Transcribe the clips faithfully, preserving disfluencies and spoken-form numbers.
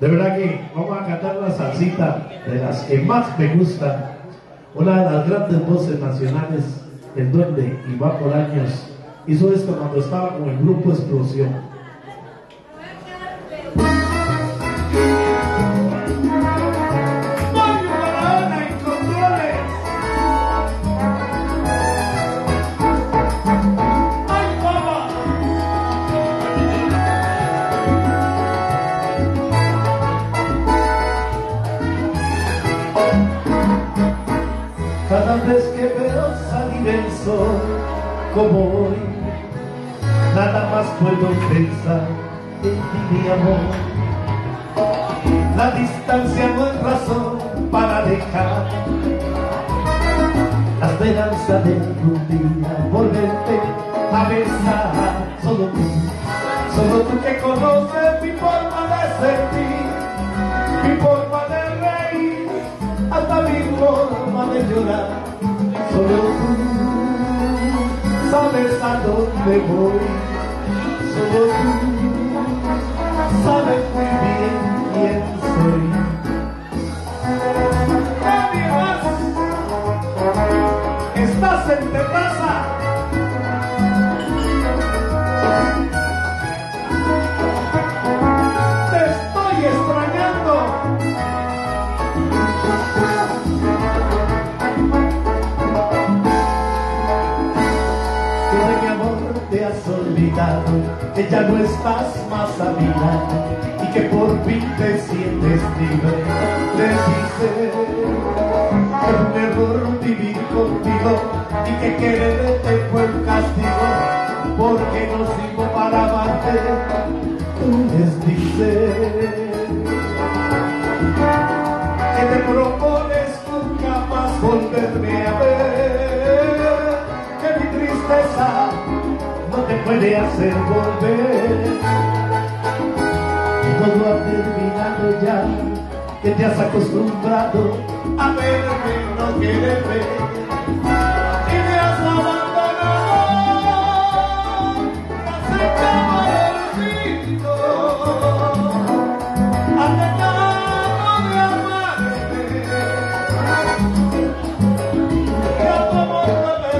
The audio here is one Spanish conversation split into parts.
De verdad que vamos a cantar una salsita de las que más me gusta. Una de las grandes voces nacionales, el Duende Iván Bolaños, hizo esto cuando estaba con el grupo Explosión. Cada vez que veo salir el sol como hoy, nada más puedo pensar en ti, mi amor. La distancia no es razón para dejar la esperanza de tu día volverte a besar. Solo tú, solo tú que conoces mi forma de sentir, mi forma de reír, hasta mi forma de llorar. Solo tú sabes a dónde voy, solo tú sabes muy bien quién soy. ¡Qué vivas! ¡Estás en terraza! ¡Te estoy extrañando! Te has olvidado, que ya no estás más a mi lado y que por fin te sientes libre. Te dice que es un error vivir contigo y que quererte fue un castigo, porque no sirvo para amarte. Tú les dices que te propones nunca más volverme a ver, que mi tristeza no te puede hacer volver. Y todo ha terminado ya, que te has acostumbrado a verme y no quererme, y me has abandonado. Has acabado el rito, has dejado de amarte, ya tu amor no me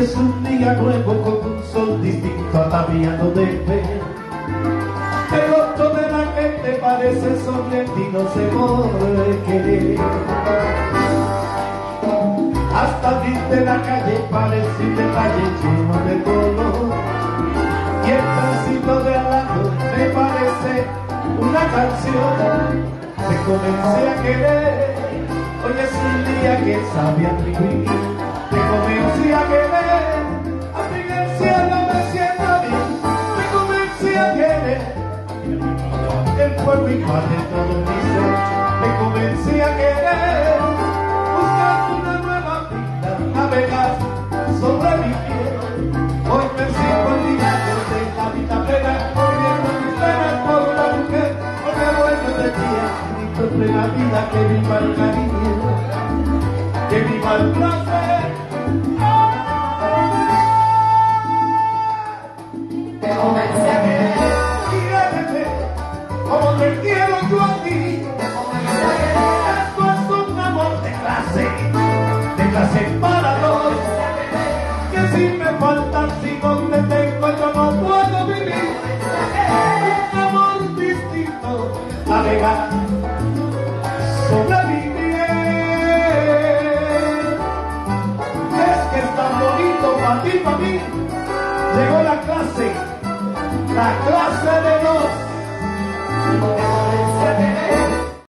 es un día nuevo con un sol distinto ataviado de fe. El rostro de la gente parece sonriente, no se puede querer. Hasta viste la calle, parece un detalle lleno de color. Y el pasito de al lado me parece una canción. Te comencé a querer, hoy es un día que sabe a vivir. Te comencé a querer. Por mi parte todo mi ser, me convencí a querer, buscar una nueva vida, navegar sobre mi piel. Hoy me sigo olvidando de la vida plena, olvidando mis penas por una mujer. Hoy me vuelvo de día, y sobre la vida que viva el cariño, que viva el placer. Te convencí a querer. Como te quiero yo a ti, esto es un amor de clase, de clase para dos, que si me faltan, si no te tengo yo no puedo vivir. Un amor distinto, navegar sobre mi piel. para ti, para mí, llegó la clase, la clase de